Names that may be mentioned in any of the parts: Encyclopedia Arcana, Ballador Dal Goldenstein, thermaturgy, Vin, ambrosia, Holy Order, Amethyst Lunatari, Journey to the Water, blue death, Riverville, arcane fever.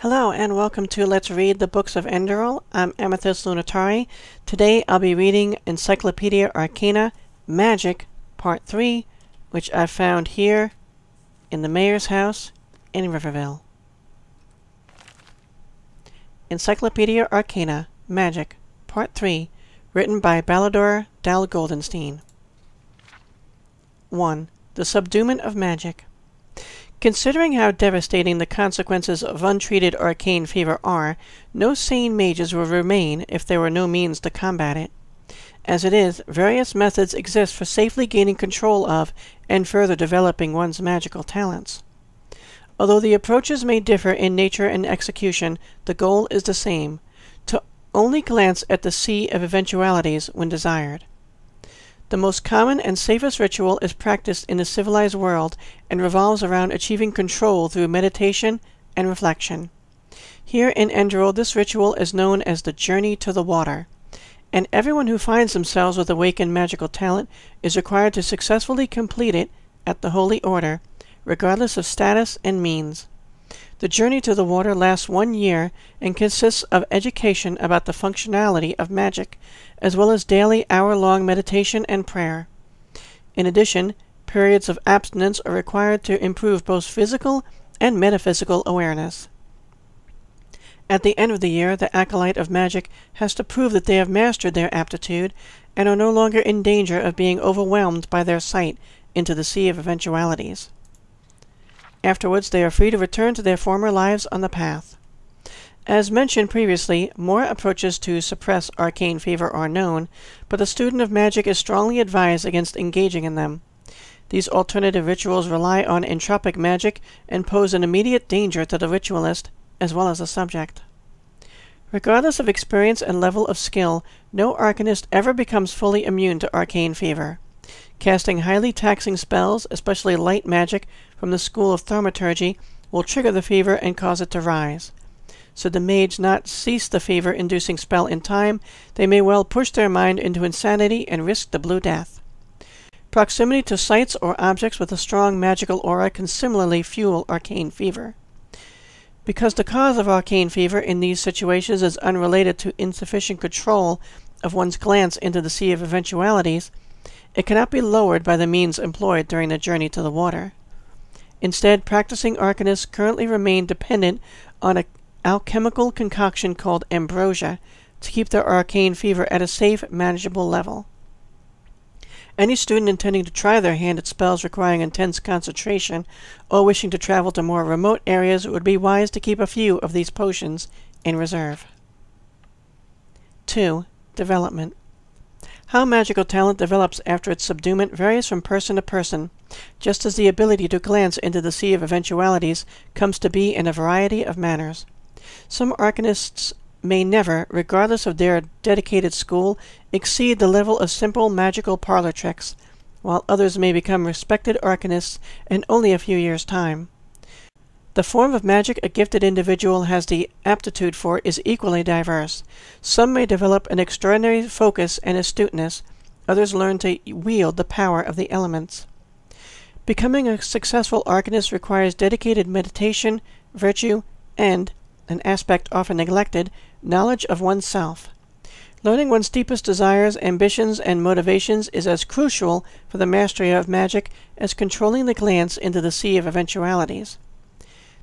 Hello and welcome to Let's Read the Books of Enderal. I'm Amethyst Lunatari. Today I'll be reading Encyclopedia Arcana Magic Part 3, which I found here in the Mayor's House in Riverville. Encyclopedia Arcana Magic Part 3, written by Ballador Dal Goldenstein. 1. The Subduement of Magic. Considering how devastating the consequences of untreated arcane fever are, no sane mages will remain if there were no means to combat it. As it is, various methods exist for safely gaining control of and further developing one's magical talents. Although the approaches may differ in nature and execution, the goal is the same: to only glance at the sea of eventualities when desired. The most common and safest ritual is practiced in the civilized world and revolves around achieving control through meditation and reflection. Here in Enderal, this ritual is known as the Journey to the Water, and everyone who finds themselves with awakened magical talent is required to successfully complete it at the Holy Order, regardless of status and means. The Journey to the Water lasts 1 year and consists of education about the functionality of magic, as well as daily hour-long meditation and prayer. In addition, periods of abstinence are required to improve both physical and metaphysical awareness. At the end of the year, the acolyte of magic has to prove that they have mastered their aptitude and are no longer in danger of being overwhelmed by their sight into the sea of eventualities. Afterwards, they are free to return to their former lives on the path. As mentioned previously, more approaches to suppress arcane fever are known, but the student of magic is strongly advised against engaging in them. These alternative rituals rely on entropic magic and pose an immediate danger to the ritualist as well as the subject. Regardless of experience and level of skill, no arcanist ever becomes fully immune to arcane fever. Casting highly taxing spells, especially light magic from the school of thermaturgy, will trigger the fever and cause it to rise. Should the mage not cease the fever-inducing spell in time, they may well push their mind into insanity and risk the blue death. Proximity to sites or objects with a strong magical aura can similarly fuel arcane fever. Because the cause of arcane fever in these situations is unrelated to insufficient control of one's glance into the sea of eventualities, it cannot be lowered by the means employed during the Journey to the Water. Instead, practicing arcanists currently remain dependent on an alchemical concoction called ambrosia to keep their arcane fever at a safe, manageable level. Any student intending to try their hand at spells requiring intense concentration or wishing to travel to more remote areas, it would be wise to keep a few of these potions in reserve. 2. Development. How magical talent develops after its subduement varies from person to person, just as the ability to glance into the sea of eventualities comes to be in a variety of manners. Some arcanists may never, regardless of their dedicated school, exceed the level of simple magical parlor tricks, while others may become respected arcanists in only a few years' time. The form of magic a gifted individual has the aptitude for is equally diverse. Some may develop an extraordinary focus and astuteness, others learn to wield the power of the elements. Becoming a successful arcanist requires dedicated meditation, virtue, and, an aspect often neglected, knowledge of oneself. Learning one's deepest desires, ambitions, and motivations is as crucial for the mastery of magic as controlling the glance into the sea of eventualities.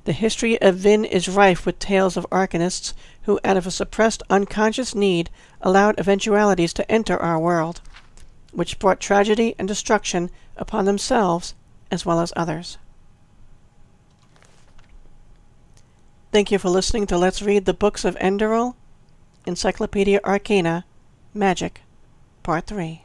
The history of Vin is rife with tales of arcanists who, out of a suppressed unconscious need, allowed eventualities to enter our world, which brought tragedy and destruction upon themselves as well as others. Thank you for listening to Let's Read the Books of Enderal, Encyclopedia Arcana, Magic, Part 3.